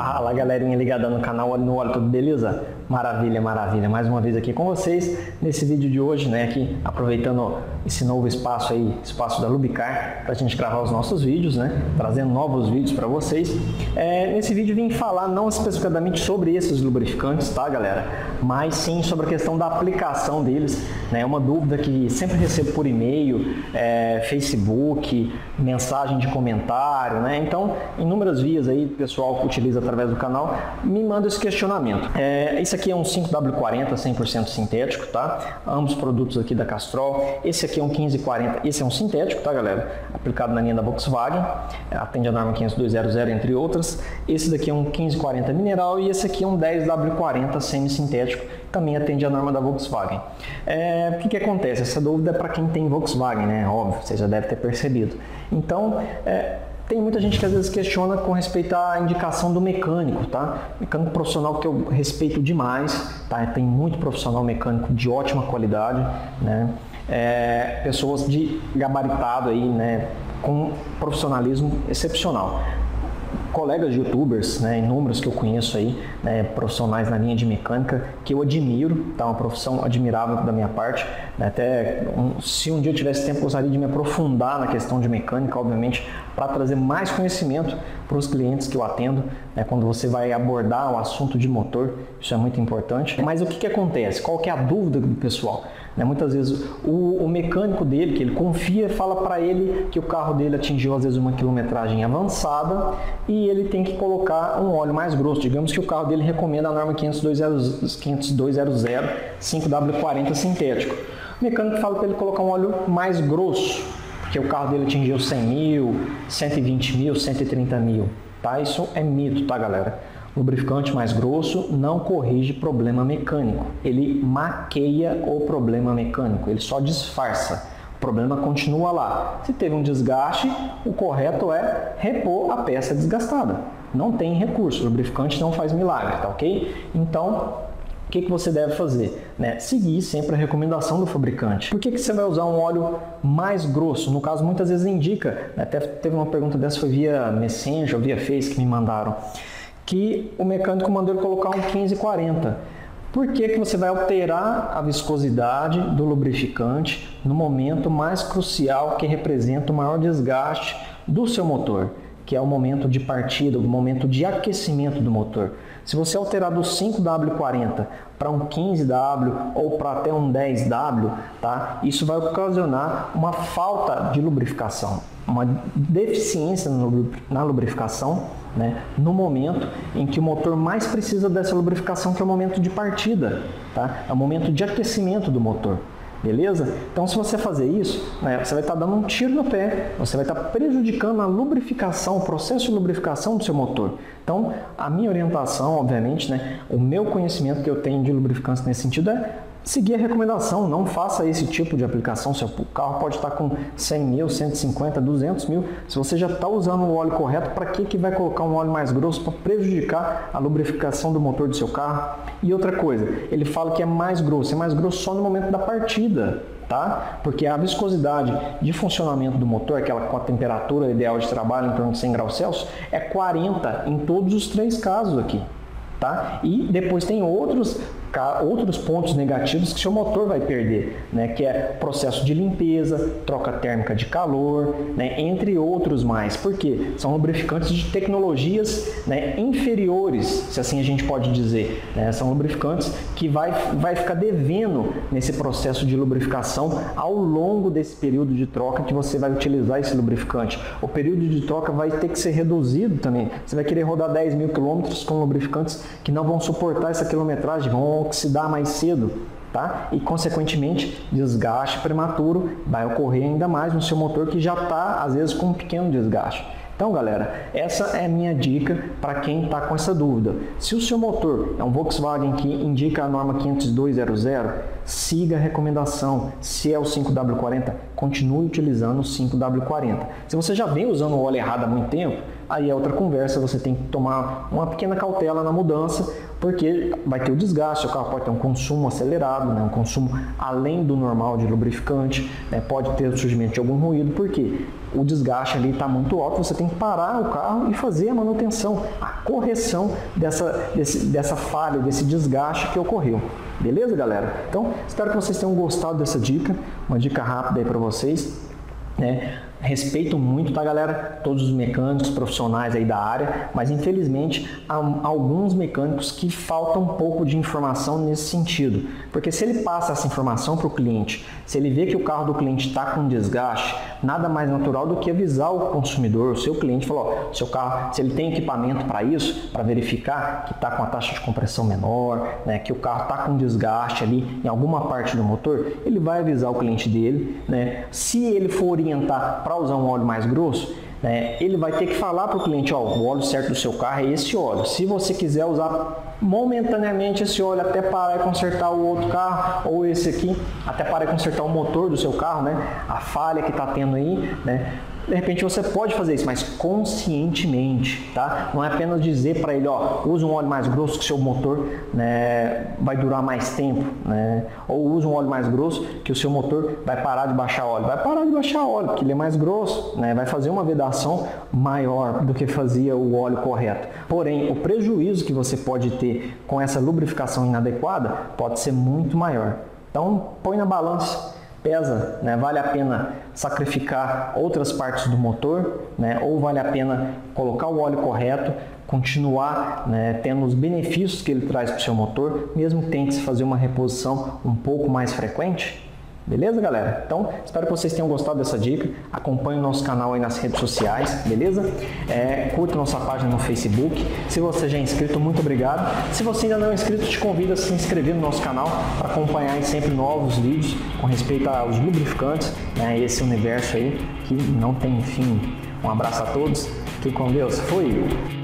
Fala galerinha ligada no canal, no óleo, tudo beleza? Maravilha, maravilha, mais uma vez aqui com vocês nesse vídeo de hoje, né, aqui aproveitando esse novo espaço aí, espaço da LubCar, para a gente gravar os nossos vídeos, né, trazendo novos vídeos para vocês. Nesse vídeo vim falar não especificamente sobre esses lubrificantes, tá galera, mas sim sobre a questão da aplicação deles, né, uma dúvida que sempre recebo por e-mail, Facebook, mensagem de comentário, né, então inúmeras vias aí, pessoal que utiliza através do canal, me manda esse questionamento. Esse aqui é um 5w40 100% sintético, tá? Ambos produtos aqui da Castrol. Esse aqui é um 15w40, esse é um sintético, tá galera? Aplicado na linha da Volkswagen, atende a norma 50200, entre outras. Esse daqui é um 15w40 mineral e esse aqui é um 10w40 semi-sintético, também atende a norma da Volkswagen. O que acontece? Essa dúvida é para quem tem Volkswagen, né? Óbvio, você já deve ter percebido. Então, tem muita gente que às vezes questiona com respeito à indicação do mecânico, tá? Mecânico profissional que eu respeito demais, tá? Tem muito profissional mecânico de ótima qualidade, né? Pessoas de gabaritado aí, né? Com profissionalismo excepcional. Colegas de youtubers, né? Inúmeros que eu conheço aí, né? Profissionais na linha de mecânica que eu admiro, tá? Uma profissão admirável da minha parte. Até se um dia eu tivesse tempo, eu gostaria de me aprofundar na questão de mecânica, obviamente, para trazer mais conhecimento para os clientes que eu atendo, né? Quando você vai abordar o assunto de motor, isso é muito importante. Mas o que acontece? Qual que é a dúvida do pessoal? Né? Muitas vezes o mecânico dele, que ele confia, fala para ele que o carro dele atingiu às vezes uma quilometragem avançada e ele tem que colocar um óleo mais grosso. Digamos que o carro dele recomenda a norma 50200 5w40 sintético. O mecânico fala para ele colocar um óleo mais grosso, porque o carro dele atingiu 100 mil, 120 mil, 130 mil. Tá? Isso é mito, tá galera? Lubrificante mais grosso não corrige problema mecânico. Ele maqueia o problema mecânico, ele só disfarça. O problema continua lá. Se teve um desgaste, o correto é repor a peça desgastada. Não tem recurso, o lubrificante não faz milagre, tá ok? Então, o que você deve fazer? Né? Seguir sempre a recomendação do fabricante. Por que você vai usar um óleo mais grosso? No caso, muitas vezes indica, até teve uma pergunta dessa, foi via Messenger, via Face que me mandaram, que o mecânico mandou ele colocar um 15w40. Por que você vai alterar a viscosidade do lubrificante no momento mais crucial que representa o maior desgaste do seu motor? Que é o momento de partida, o momento de aquecimento do motor. Se você alterar do 5W40 para um 15W ou para até um 10W, tá? Isso vai ocasionar uma falta de lubrificação, uma deficiência na lubrificação, né? No momento em que o motor mais precisa dessa lubrificação, que é o momento de partida, tá? É o momento de aquecimento do motor. Beleza? Então, se você fazer isso, né, você vai estar dando um tiro no pé, você vai estar prejudicando a lubrificação, o processo de lubrificação do seu motor. Então, a minha orientação, obviamente, né, o meu conhecimento que eu tenho de lubrificantes nesse sentido é seguir a recomendação, não faça esse tipo de aplicação. Seu carro pode estar com 100 mil, 150, 200 mil. Se você já está usando o óleo correto, para que vai colocar um óleo mais grosso para prejudicar a lubrificação do motor do seu carro? E outra coisa, ele fala que é mais grosso só no momento da partida, tá? Porque a viscosidade de funcionamento do motor, aquela com a temperatura ideal de trabalho em torno de 100 graus Celsius, é 40 em todos os três casos aqui. Tá? E depois tem outros pontos negativos que seu motor vai perder, né? Que é processo de limpeza, troca térmica de calor, né? Entre outros mais, porque são lubrificantes de tecnologias, né? Inferiores, se assim a gente pode dizer, né? São lubrificantes que vai ficar devendo nesse processo de lubrificação ao longo desse período de troca que você vai utilizar esse lubrificante. O período de troca vai ter que ser reduzido também, você vai querer rodar 10 mil quilômetros com lubrificantes que não vão suportar essa quilometragem, vão oxidar mais cedo, tá? E consequentemente desgaste prematuro vai ocorrer ainda mais no seu motor que já está às vezes com um pequeno desgaste. Então galera, essa é a minha dica para quem está com essa dúvida. Se o seu motor é um Volkswagen que indica a norma 50200, siga a recomendação. Se é o 5W40, continue utilizando o 5W40. Se você já vem usando o óleo errado há muito tempo, aí é outra conversa, você tem que tomar uma pequena cautela na mudança, porque vai ter o desgaste, o carro pode ter um consumo acelerado, né? Um consumo além do normal de lubrificante, né? Pode ter o surgimento de algum ruído, porque o desgaste ali está muito alto, você tem que parar o carro e fazer a manutenção, a correção dessa falha, desse desgaste que ocorreu. Beleza, galera? Então, espero que vocês tenham gostado dessa dica, uma dica rápida aí para vocês, né? Respeito muito, tá, galera? Todos os mecânicos profissionais aí da área, mas infelizmente há alguns mecânicos que faltam um pouco de informação nesse sentido, porque se ele passa essa informação para o cliente, se ele vê que o carro do cliente está com desgaste, nada mais natural do que avisar o consumidor, o seu cliente, falar, ó, seu carro, se ele tem equipamento para isso, para verificar que está com a taxa de compressão menor, né, que o carro está com desgaste ali em alguma parte do motor, ele vai avisar o cliente dele, né? Se ele for orientar para usar um óleo mais grosso, né, ele vai ter que falar para o cliente, ó, o óleo certo do seu carro é esse óleo. Se você quiser usar momentaneamente esse óleo até parar e consertar o outro carro, ou esse aqui, até parar e consertar o motor do seu carro, né, a falha que está tendo aí, né, de repente você pode fazer isso, mas conscientemente, tá? Não é apenas dizer para ele, ó, usa um óleo mais grosso que seu motor, né, vai durar mais tempo, né? Ou usa um óleo mais grosso que o seu motor vai parar de baixar óleo. Vai parar de baixar óleo, porque ele é mais grosso, né? Vai fazer uma vedação maior do que fazia o óleo correto. Porém, o prejuízo que você pode ter com essa lubrificação inadequada pode ser muito maior. Então, põe na balança. Pesa, né? Vale a pena sacrificar outras partes do motor, né? Ou vale a pena colocar o óleo correto, continuar, né, tendo os benefícios que ele traz para o seu motor, mesmo que tente fazer uma reposição um pouco mais frequente? Beleza, galera? Então, espero que vocês tenham gostado dessa dica. Acompanhe o nosso canal aí nas redes sociais, beleza? Curta nossa página no Facebook. Se você já é inscrito, muito obrigado. Se você ainda não é inscrito, te convido a se inscrever no nosso canal para acompanhar aí sempre novos vídeos com respeito aos lubrificantes, né? Esse universo aí que não tem fim. Um abraço a todos. Fiquem com Deus. Fui!